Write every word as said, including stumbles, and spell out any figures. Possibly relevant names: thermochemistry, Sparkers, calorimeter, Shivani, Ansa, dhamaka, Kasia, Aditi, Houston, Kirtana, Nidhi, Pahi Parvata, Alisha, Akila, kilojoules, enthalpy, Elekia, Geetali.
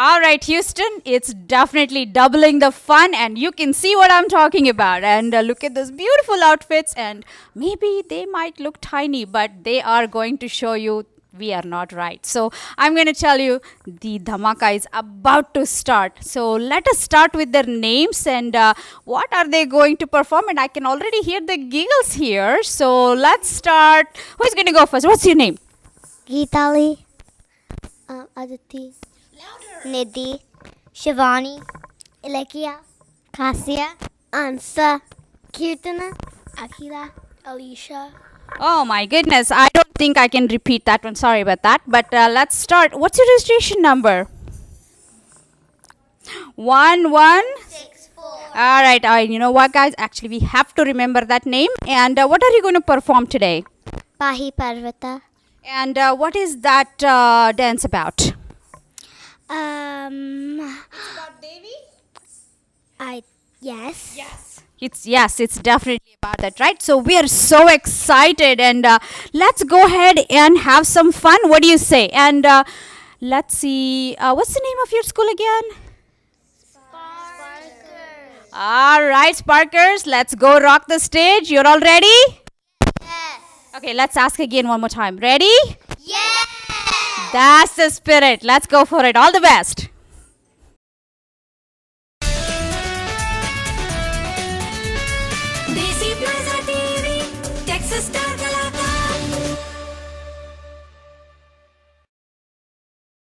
All right, Houston, it's definitely doubling the fun, and you can see what I'm talking about. And uh, look at those beautiful outfits, and maybe they might look tiny, but they are going to show you we are not right. So I'm going to tell you the dhamaka is about to start. So let us start with their names and uh, what are they going to perform. And I can already hear the giggles here. So let's start. Who's going to go first? What's your name? Geetali, uh, Aditi. Louder. Nidhi, Shivani, Elekia, Kasia, Ansa, Kirtana, Akila, Alisha. Oh my goodness, I don't think I can repeat that one. Sorry about that. But uh, let's start. What's your registration number? one one six four. All right, all right. You know what, guys? Actually, we have to remember that name. And uh, what are you going to perform today? Pahi Parvata. And uh, what is that uh, dance about? Um, it's about Devi? I, yes. Yes. It's, yes, it's definitely about that, right? So we are so excited, and uh, let's go ahead and have some fun. What do you say? And uh, let's see, uh, what's the name of your school again? Sparkers. All right, Sparkers, let's go rock the stage. You're all ready? Yes. Okay, let's ask again one more time. Ready? Yes. That's the spirit. Let's go for it. All the best.